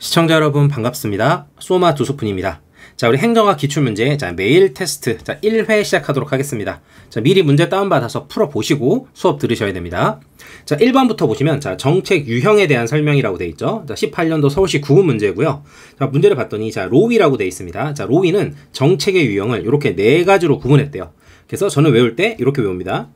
시청자 여러분 반갑습니다. 소마 두소푼입니다. 자, 우리 행정학 기출문제, 자, 매일 테스트, 자, 1회 시작하도록 하겠습니다. 자, 미리 문제 다운받아서 풀어보시고 수업 들으셔야 됩니다. 자, 1번부터 보시면, 자, 정책 유형에 대한 설명이라고 되어 있죠. 자, 18년도 서울시 구분 문제고요. 자, 문제를 봤더니, 자, 로위라고 되어 있습니다. 자, 로위는 정책의 유형을 이렇게 4가지로 구분했대요. 그래서 저는 외울 때 이렇게 외웁니다.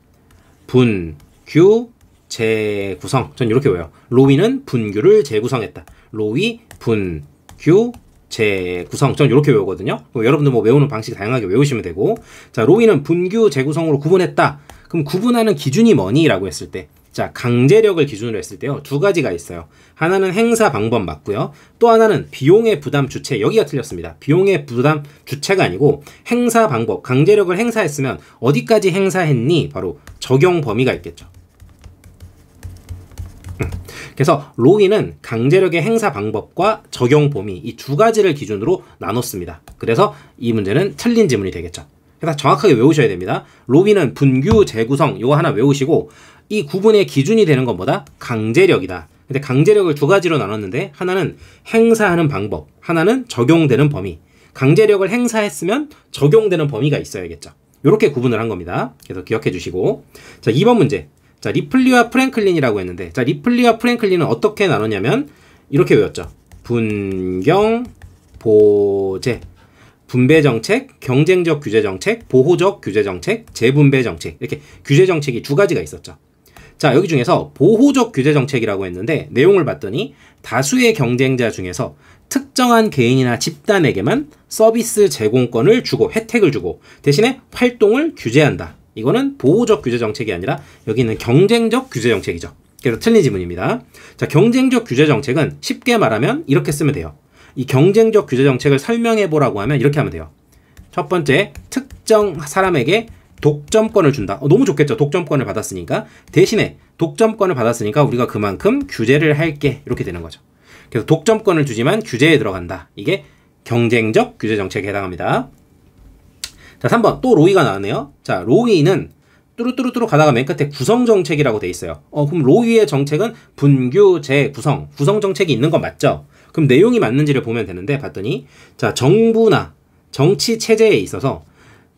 분, 규, 재구성. 전 이렇게 외워요. 로위는 분규를 재구성했다. 로위, 분, 규, 재구성. 전 이렇게 외우거든요. 여러분들 뭐 외우는 방식 다양하게 외우시면 되고, 자, 로위는 분규 재구성으로 구분했다. 그럼 구분하는 기준이 뭐니? 라고 했을 때, 자, 강제력을 기준으로 했을 때요, 2가지가 있어요. 하나는 행사 방법 맞고요, 또 하나는 비용의 부담 주체. 여기가 틀렸습니다. 비용의 부담 주체가 아니고 행사 방법, 강제력을 행사했으면 어디까지 행사했니? 바로 적용 범위가 있겠죠. 그래서 로위는 강제력의 행사 방법과 적용 범위, 이 2가지를 기준으로 나눴습니다. 그래서 이 문제는 틀린 지문이 되겠죠. 그래서 정확하게 외우셔야 됩니다. 로위는 분규 재구성, 이거 하나 외우시고, 이 구분의 기준이 되는 건 뭐다? 강제력이다. 근데 강제력을 2가지로 나눴는데, 하나는 행사하는 방법, 하나는 적용되는 범위. 강제력을 행사했으면 적용되는 범위가 있어야겠죠. 이렇게 구분을 한 겁니다. 그래서 기억해 주시고, 자, 2번 문제. 자, 리플리와 프랭클린이라고 했는데, 자, 리플리와 프랭클린은 어떻게 나눴냐면 이렇게 외웠죠. 분경, 보제, 분배정책, 경쟁적 규제정책, 보호적 규제정책, 재분배정책, 이렇게 규제정책이 2가지가 있었죠. 자, 여기 중에서 보호적 규제정책이라고 했는데, 내용을 봤더니 다수의 경쟁자 중에서 특정한 개인이나 집단에게만 서비스 제공권을 주고 혜택을 주고 대신에 활동을 규제한다. 이거는 보호적 규제정책이 아니라 여기는 경쟁적 규제정책이죠. 그래서 틀린 지문입니다. 자, 경쟁적 규제정책은 쉽게 말하면 이렇게 쓰면 돼요. 이 경쟁적 규제정책을 설명해보라고 하면 이렇게 하면 돼요. 첫 번째, 특정 사람에게 독점권을 준다. 너무 좋겠죠. 독점권을 받았으니까. 대신에 독점권을 받았으니까 우리가 그만큼 규제를 할게. 이렇게 되는 거죠. 그래서 독점권을 주지만 규제에 들어간다. 이게 경쟁적 규제정책에 해당합니다. 자, 3번 또 로위가 나왔네요. 자, 로위는 뚜루뚜루뚜루 가다가 맨 끝에 구성정책이라고 돼 있어요. 그럼 로위의 정책은 분규, 재구성, 구성정책이 있는 건 맞죠? 그럼 내용이 맞는지를 보면 되는데, 봤더니 자, 정부나 정치체제에 있어서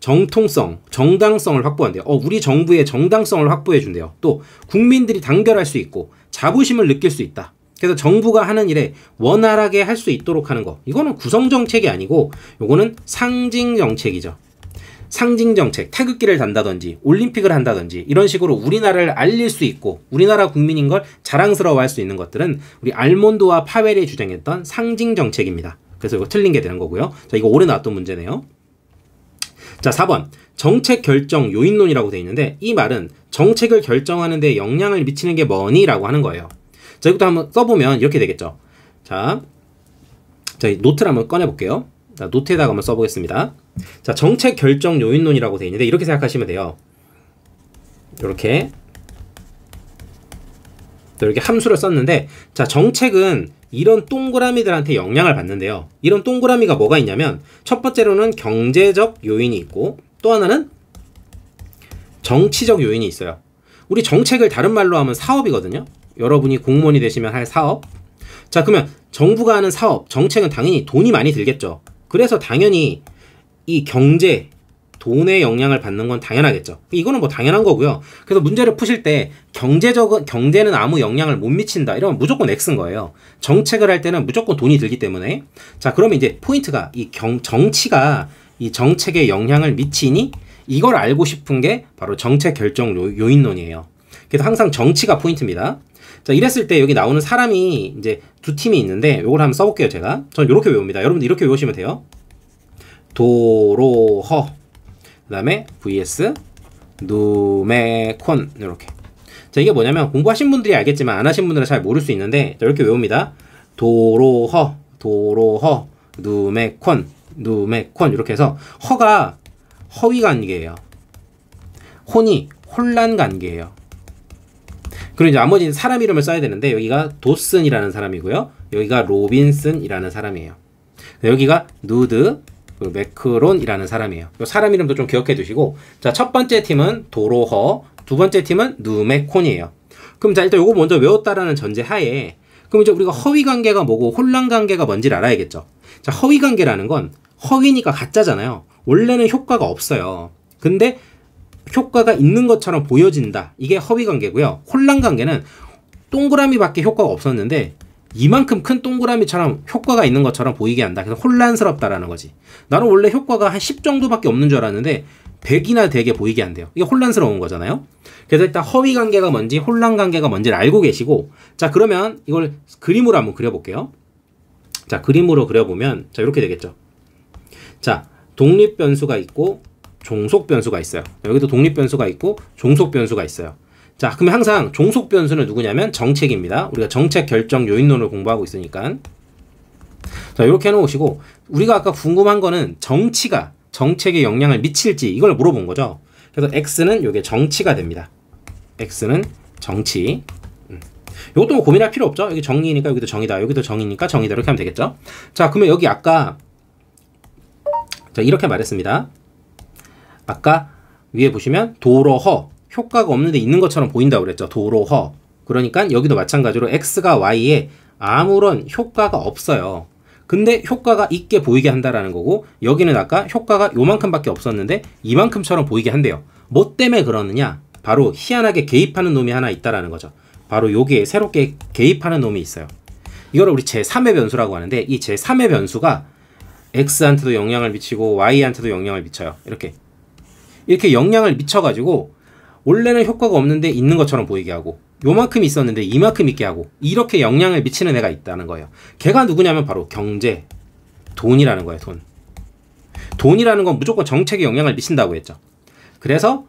정통성, 정당성을 확보한대요. 우리 정부의 정당성을 확보해준대요. 또 국민들이 단결할 수 있고 자부심을 느낄 수 있다. 그래서 정부가 하는 일에 원활하게 할 수 있도록 하는 거. 이거는 구성정책이 아니고 요거는 상징정책이죠. 상징정책, 태극기를 단다든지 올림픽을 한다든지 이런 식으로 우리나라를 알릴 수 있고 우리나라 국민인 걸 자랑스러워할 수 있는 것들은 우리 알몬드와 파웰이 주장했던 상징정책입니다. 그래서 이거 틀린 게 되는 거고요. 자, 이거 올해 나왔던 문제네요. 자, 4번 정책 결정 요인론이라고 되어 있는데, 이 말은 정책을 결정하는 데 영향을 미치는 게 뭐니? 라고 하는 거예요. 자, 이것도 한번 써보면 이렇게 되겠죠. 자, 이 노트를 한번 꺼내볼게요. 자, 노트에다가 한번 써보겠습니다. 자, 정책 결정 요인론이라고 되어 있는데 이렇게 생각하시면 돼요. 이렇게 또 이렇게 함수를 썼는데, 자, 정책은 이런 동그라미들한테 영향을 받는데요. 이런 동그라미가 뭐가 있냐면 첫 번째로는 경제적 요인이 있고 또 하나는 정치적 요인이 있어요. 우리 정책을 다른 말로 하면 사업이거든요. 여러분이 공무원이 되시면 할 사업. 자, 그러면 정부가 하는 사업, 정책은 당연히 돈이 많이 들겠죠. 그래서 당연히 이 경제, 돈의 영향을 받는 건 당연하겠죠. 이거는 뭐 당연한 거고요. 그래서 문제를 푸실 때 경제는 아무 영향을 못 미친다. 이러면 무조건 X인 거예요. 정책을 할 때는 무조건 돈이 들기 때문에. 자, 그러면 이제 포인트가 이 정치가 이 정책에 영향을 미치니? 이걸 알고 싶은 게 바로 정책 결정 요인론이에요. 그래서 항상 정치가 포인트입니다. 자, 이랬을 때 여기 나오는 사람이 이제 2팀이 있는데 요걸 한번 써볼게요. 제가 전 이렇게 외웁니다. 여러분들 이렇게 외우시면 돼요. 도로허, 그 다음에 vs 누메콘, 이렇게. 자, 이게 뭐냐면 공부하신 분들이 알겠지만 안 하신 분들은 잘 모를 수 있는데, 자, 이렇게 외웁니다. 도로허, 도로허, 누메콘, 누메콘, 이렇게 해서 허가 허위관계예요. 혼이 혼란관계예요. 그리고 이제 나머지 사람 이름을 써야 되는데, 여기가 도슨이라는 사람이고요, 여기가 로빈슨이라는 사람이에요. 여기가 누드, 그리고 매크론이라는 사람이에요. 이 사람 이름도 좀 기억해 두시고, 자, 첫 번째 팀은 도로허, 두 번째 팀은 누메콘이에요. 그럼 자, 일단 요거 먼저 외웠다라는 전제 하에, 그럼 이제 우리가 허위 관계가 뭐고 혼란 관계가 뭔지를 알아야겠죠. 자, 허위 관계라는 건 허위니까 가짜잖아요. 원래는 효과가 없어요. 근데 효과가 있는 것처럼 보여진다. 이게 허위 관계고요. 혼란 관계는 동그라미밖에 효과가 없었는데 이만큼 큰 동그라미처럼 효과가 있는 것처럼 보이게 한다. 그래서 혼란스럽다라는 거지. 나는 원래 효과가 한 10 정도밖에 없는 줄 알았는데 100이나 되게 보이게 한대요. 이게 혼란스러운 거잖아요. 그래서 일단 허위 관계가 뭔지 혼란 관계가 뭔지를 알고 계시고, 자 그러면 이걸 그림으로 한번 그려볼게요. 자 그림으로 그려보면 자 이렇게 되겠죠. 자 독립 변수가 있고 종속 변수가 있어요. 여기도 독립 변수가 있고 종속 변수가 있어요. 자 그럼 항상 종속 변수는 누구냐면 정책입니다. 우리가 정책 결정 요인론을 공부하고 있으니까. 자 이렇게 해놓으시고 우리가 아까 궁금한 거는 정치가 정책에 영향을 미칠지 이걸 물어본 거죠. 그래서 x는 요게 정치가 됩니다. x는 정치. 이것도 뭐 고민할 필요 없죠. 여기 정의니까 여기도 정의다, 여기도 정의니까 정의다, 이렇게 하면 되겠죠. 자 그러면 여기 아까 자 이렇게 말했습니다. 아까 위에 보시면 도로허 효과가 없는데 있는 것처럼 보인다고 그랬죠. 도로허. 그러니까 여기도 마찬가지로 x가 y에 아무런 효과가 없어요. 근데 효과가 있게 보이게 한다라는 거고, 여기는 아까 효과가 요만큼밖에 없었는데 이만큼처럼 보이게 한대요. 뭐 때문에 그러느냐? 바로 희한하게 개입하는 놈이 하나 있다라는 거죠. 바로 여기에 새롭게 개입하는 놈이 있어요. 이거를 우리 제3의 변수라고 하는데, 이 제3의 변수가 x한테도 영향을 미치고 y한테도 영향을 미쳐요. 이렇게 영향을 미쳐가지고 원래는 효과가 없는데 있는 것처럼 보이게 하고, 요만큼 있었는데 이만큼 있게 하고, 이렇게 영향을 미치는 애가 있다는 거예요. 걔가 누구냐면 바로 경제, 돈이라는 거예요. 돈이라는 건 무조건 정책에 영향을 미친다고 했죠. 그래서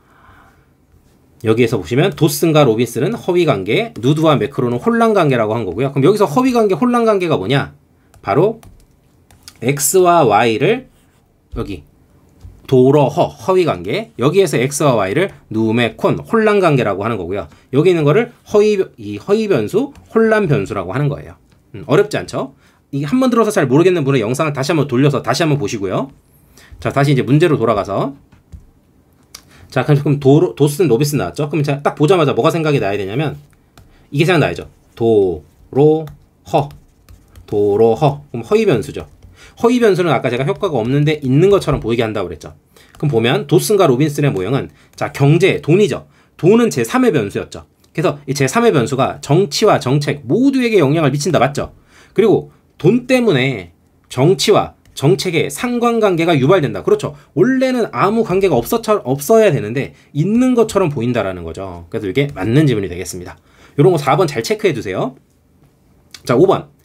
여기에서 보시면 도슨과 로빈슨은 허위관계, 누드와 매크로는 혼란관계라고 한 거고요. 그럼 여기서 허위관계, 혼란관계가 뭐냐? 바로 x와 y를 여기 도로허, 허위관계, 여기에서 x와 y를 누메콘, 혼란관계라고 하는 거고요. 여기 있는 거를 허위변수, 혼란변수라고 하는 거예요. 어렵지 않죠? 이게 한번 들어서 잘 모르겠는 분은 영상을 다시 한번 돌려서 다시 한번 보시고요. 자, 다시 이제 문제로 돌아가서, 자, 그럼 도슨, 로빈슨 나왔죠? 그럼 딱 보자마자 뭐가 생각이 나야 되냐면 이게 생각나야죠. 도로허, 도로허. 그럼 허위변수죠. 허위 변수는 아까 제가 효과가 없는데 있는 것처럼 보이게 한다고 그랬죠. 그럼 보면 도슨과 로빈슨의 모형은, 자 경제, 돈이죠. 돈은 제3의 변수였죠. 그래서 이 제3의 변수가 정치와 정책 모두에게 영향을 미친다, 맞죠? 그리고 돈 때문에 정치와 정책의 상관관계가 유발된다. 그렇죠. 원래는 아무 관계가 없어야 되는데 있는 것처럼 보인다라는 거죠. 그래서 이게 맞는 지문이 되겠습니다. 이런 거 4번 잘 체크해 주세요. 자 5번.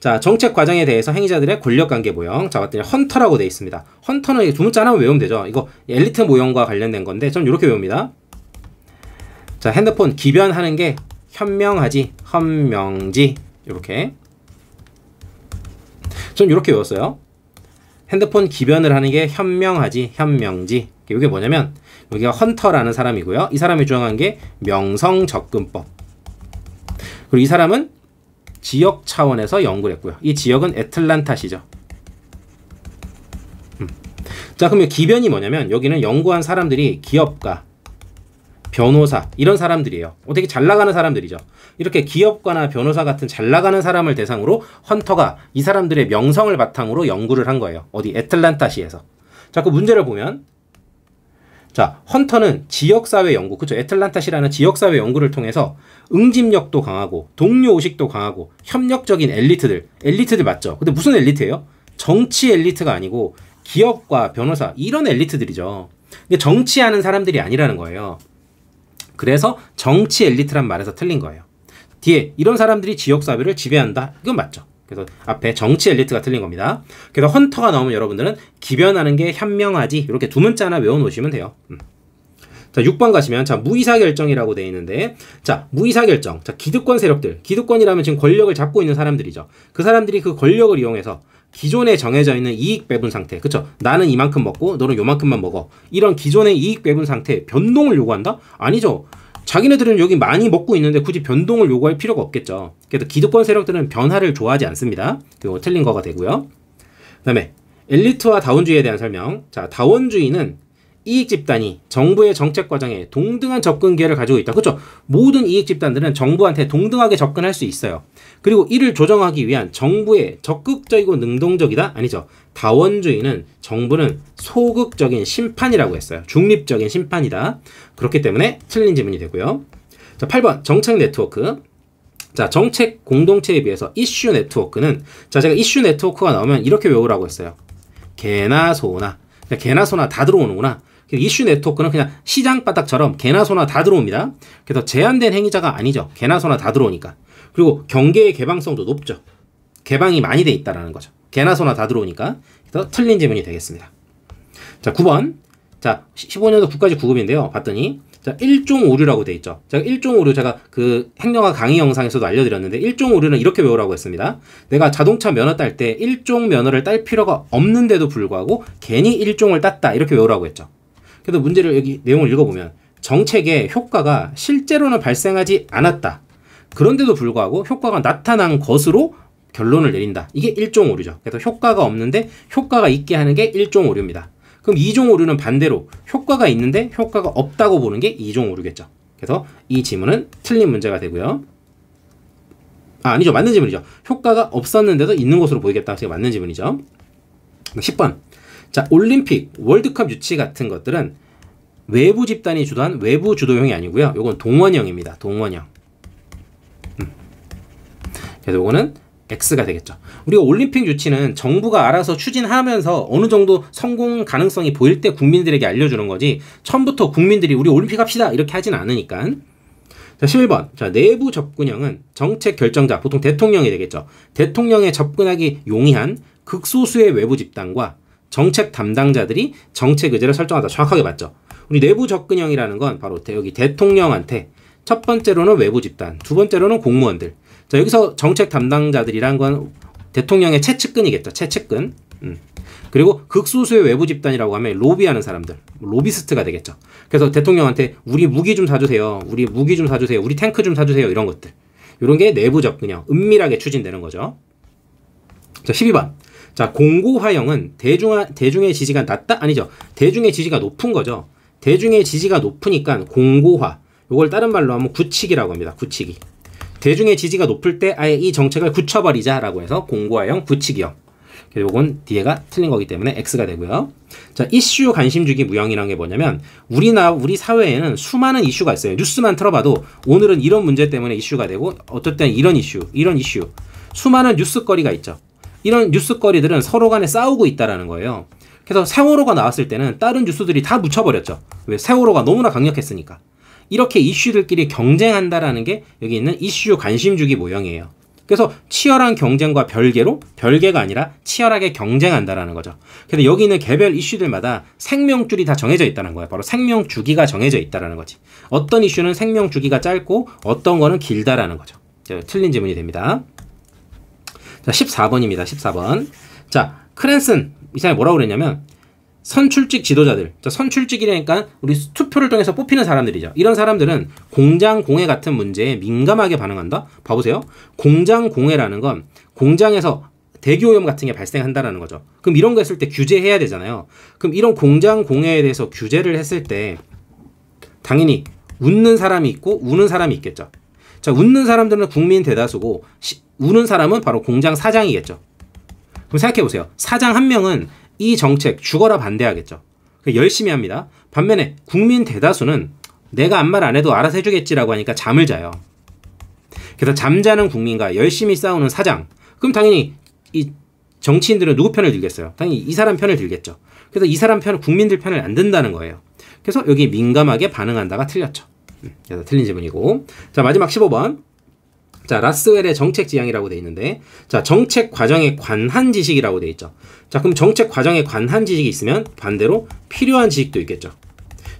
자, 정책 과정에 대해서 행위자들의 권력관계 모형. 자, 봤더니 헌터라고 되어 있습니다. 헌터는 두 문자 하나만 외우면 되죠. 이거 엘리트 모형과 관련된 건데, 저는 이렇게 외웁니다. 자, 핸드폰 기변하는 게 현명하지, 헌명지. 이렇게. 저는 이렇게 외웠어요. 핸드폰 기변을 하는 게 현명하지, 현명지. 이게 뭐냐면, 여기가 헌터라는 사람이고요. 이 사람이 주장한 게 명성접근법. 그리고 이 사람은 지역 차원에서 연구를 했고요. 이 지역은 애틀란타시죠. 자, 그럼 기변이 뭐냐면 여기는 연구한 사람들이 기업가, 변호사 이런 사람들이에요. 되게 잘 나가는 사람들이죠. 이렇게 기업가나 변호사 같은 잘 나가는 사람을 대상으로 헌터가 이 사람들의 명성을 바탕으로 연구를 한 거예요. 어디 애틀란타시에서. 자, 그 문제를 보면, 자, 헌터는 지역사회 연구, 그쵸? 애틀란타시라는 지역사회 연구를 통해서 응집력도 강하고, 동료의식도 강하고, 협력적인 엘리트들 맞죠? 근데 무슨 엘리트예요? 정치 엘리트가 아니고, 기업과 변호사, 이런 엘리트들이죠. 근데 정치하는 사람들이 아니라는 거예요. 그래서 정치 엘리트란 말에서 틀린 거예요. 뒤에, 이런 사람들이 지역사회를 지배한다? 이건 맞죠? 그래서 앞에 정치 엘리트가 틀린 겁니다. 그래서 헌터가 나오면 여러분들은 기변하는 게 현명하지, 이렇게 두 문자 하나 외워놓으시면 돼요. 자, 6번 가시면, 자, 무이사결정이라고 되어 있는데, 자, 무이사결정. 자, 기득권 세력들. 기득권이라면 지금 권력을 잡고 있는 사람들이죠. 그 사람들이 그 권력을 이용해서 기존에 정해져 있는 이익 배분 상태. 그쵸? 나는 이만큼 먹고, 너는 요만큼만 먹어. 이런 기존의 이익 배분 상태에 변동을 요구한다? 아니죠. 자기네들은 여기 많이 먹고 있는데 굳이 변동을 요구할 필요가 없겠죠. 그래서 기득권 세력들은 변화를 좋아하지 않습니다. 이거 틀린 거가 되고요. 그 다음에 엘리트와 다원주의에 대한 설명. 자, 다원주의는 이익집단이 정부의 정책 과정에 동등한 접근 기회를 가지고 있다. 그렇죠? 모든 이익집단들은 정부한테 동등하게 접근할 수 있어요. 그리고 이를 조정하기 위한 정부의 적극적이고 능동적이다? 아니죠. 다원주의는 정부는 소극적인 심판이라고 했어요. 중립적인 심판이다. 그렇기 때문에 틀린 질문이 되고요. 자, 8번 정책 네트워크. 자, 정책 공동체에 비해서 이슈 네트워크는, 자, 제가 이슈 네트워크가 나오면 이렇게 외우라고 했어요. 개나 소나. 개나 소나 다 들어오는구나. 이슈 네트워크는 그냥 시장바닥처럼 개나 소나 다 들어옵니다. 그래서 제한된 행위자가 아니죠. 개나 소나 다 들어오니까. 그리고 경계의 개방성도 높죠. 개방이 많이 돼 있다라는 거죠. 개나 소나 다 들어오니까. 그래서 틀린 질문이 되겠습니다. 자, 9번. 자, 15년도 9까지 9급인데요. 봤더니 자, 일종 오류라고 돼 있죠. 제가 일종 오류, 제가 그 행정학 강의 영상에서도 알려드렸는데, 일종 오류는 이렇게 외우라고 했습니다. 내가 자동차 면허 딸 때 일종 면허를 딸 필요가 없는데도 불구하고 괜히 일종을 땄다, 이렇게 외우라고 했죠. 그래서 문제를 여기 내용을 읽어보면 정책의 효과가 실제로는 발생하지 않았다. 그런데도 불구하고 효과가 나타난 것으로 결론을 내린다. 이게 일종 오류죠. 그래서 효과가 없는데 효과가 있게 하는 게 일종 오류입니다. 그럼 2종 오류는 반대로 효과가 있는데 효과가 없다고 보는 게 2종 오류겠죠. 그래서 이 지문은 틀린 문제가 되고요. 아, 아니죠. 맞는 지문이죠. 효과가 없었는데도 있는 것으로 보이겠다. 제가 맞는 지문이죠. 10번. 자, 올림픽, 월드컵 유치 같은 것들은 외부 집단이 주도한 외부 주도형이 아니고요. 요건 동원형입니다. 동원형. 그래서 요거는 X가 되겠죠. 우리가 올림픽 유치는 정부가 알아서 추진하면서 어느 정도 성공 가능성이 보일 때 국민들에게 알려주는 거지, 처음부터 국민들이 우리 올림픽 합시다 이렇게 하진 않으니까. 자, 11번. 자, 내부 접근형은 정책 결정자, 보통 대통령이 되겠죠. 대통령에 접근하기 용이한 극소수의 외부 집단과 정책 담당자들이 정책 의제를 설정하다. 정확하게 맞죠. 우리 내부 접근형이라는 건 바로 여기 대통령한테, 첫 번째로는 외부 집단, 두 번째로는 공무원들. 자, 여기서 정책 담당자들이란 건 대통령의 최측근이겠죠. 최측근. 그리고 극소수의 외부 집단이라고 하면 로비하는 사람들, 로비스트가 되겠죠. 그래서 대통령한테 우리 무기 좀 사주세요, 우리 무기 좀 사주세요, 우리 탱크 좀 사주세요, 이런 것들. 이런 게 내부 접근형, 은밀하게 추진되는 거죠. 자, 12번. 자, 공고화형은 대중의 지지가 낮다? 아니죠. 대중의 지지가 높은 거죠. 대중의 지지가 높으니까 공고화. 이걸 다른 말로 하면 굳히기라고 합니다. 굳히기. 대중의 지지가 높을 때 아예 이 정책을 굳혀버리자라고 해서 공고화형, 굳히기형. 요건 뒤에가 틀린 거기 때문에 X가 되고요. 자, 이슈 관심주기 무형이라는 게 뭐냐면, 우리 사회에는 수많은 이슈가 있어요. 뉴스만 틀어봐도 오늘은 이런 문제 때문에 이슈가 되고, 어떨 땐 이런 이슈. 수많은 뉴스거리가 있죠. 이런 뉴스거리들은 서로 간에 싸우고 있다라는 거예요. 그래서 세월호가 나왔을 때는 다른 뉴스들이 다 묻혀버렸죠. 왜? 세월호가 너무나 강력했으니까. 이렇게 이슈들끼리 경쟁한다라는 게 여기 있는 이슈 관심주기 모형이에요. 그래서 치열한 경쟁과 별개로, 별개가 아니라 치열하게 경쟁한다라는 거죠. 그래서 여기 있는 개별 이슈들마다 생명줄이 다 정해져 있다는 거예요. 바로 생명주기가 정해져 있다는 거지. 어떤 이슈는 생명주기가 짧고 어떤 거는 길다라는 거죠. 틀린 질문이 됩니다. 자, 14번입니다. 14번. 자, 크랜슨 이 사람이 뭐라고 그랬냐면, 선출직 지도자들, 자, 선출직이라니까 우리 투표를 통해서 뽑히는 사람들이죠. 이런 사람들은 공장공해 같은 문제에 민감하게 반응한다. 봐보세요. 공장공해라는 건 공장에서 대기오염 같은 게 발생한다라는 거죠. 그럼 이런 거 했을 때 규제해야 되잖아요. 그럼 이런 공장공해에 대해서 규제를 했을 때 당연히 웃는 사람이 있고 우는 사람이 있겠죠. 자, 웃는 사람들은 국민 대다수고 우는 사람은 바로 공장 사장이겠죠. 그럼 생각해보세요. 사장 한 명은 이 정책 죽어라 반대하겠죠. 열심히 합니다. 반면에 국민 대다수는 내가 아무 말 안 해도 알아서 해주겠지라고 하니까 잠을 자요. 그래서 잠자는 국민과 열심히 싸우는 사장. 그럼 당연히 이 정치인들은 누구 편을 들겠어요? 당연히 이 사람 편을 들겠죠. 그래서 이 사람 편, 국민들 편을 안 든다는 거예요. 그래서 여기 민감하게 반응한다가 틀렸죠. 그래서 틀린 질문이고. 자, 마지막 15번. 자, 라스웰의 정책 지향이라고 돼 있는데, 자, 정책 과정에 관한 지식이라고 돼 있죠. 자, 그럼 정책 과정에 관한 지식이 있으면 반대로 필요한 지식도 있겠죠.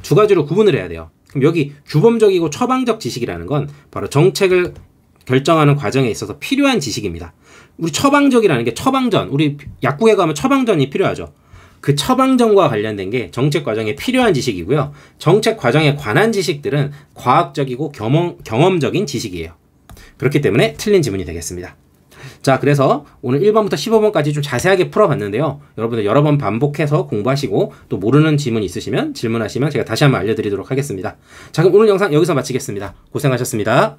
두 가지로 구분을 해야 돼요. 그럼 여기 규범적이고 처방적 지식이라는 건 바로 정책을 결정하는 과정에 있어서 필요한 지식입니다. 우리 처방적이라는 게 처방전, 우리 약국에 가면 처방전이 필요하죠. 그 처방전과 관련된 게 정책 과정에 필요한 지식이고요. 정책 과정에 관한 지식들은 과학적이고 경험적인 지식이에요. 그렇기 때문에 틀린 지문이 되겠습니다. 자, 그래서 오늘 1번부터 15번까지 좀 자세하게 풀어봤는데요. 여러분들 여러 번 반복해서 공부하시고 또 모르는 질문 있으시면 질문하시면 제가 다시 한번 알려드리도록 하겠습니다. 자, 그럼 오늘 영상 여기서 마치겠습니다. 고생하셨습니다.